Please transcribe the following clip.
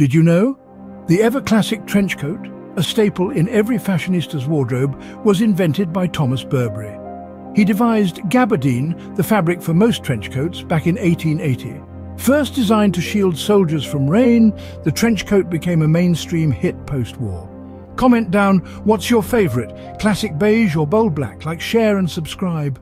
Did you know? The ever-classic trench coat, a staple in every fashionista's wardrobe, was invented by Thomas Burberry. He devised gabardine, the fabric for most trench coats, back in 1880. First designed to shield soldiers from rain, the trench coat became a mainstream hit post-war. Comment down, what's your favorite? Classic beige or bold black? Like, share and subscribe.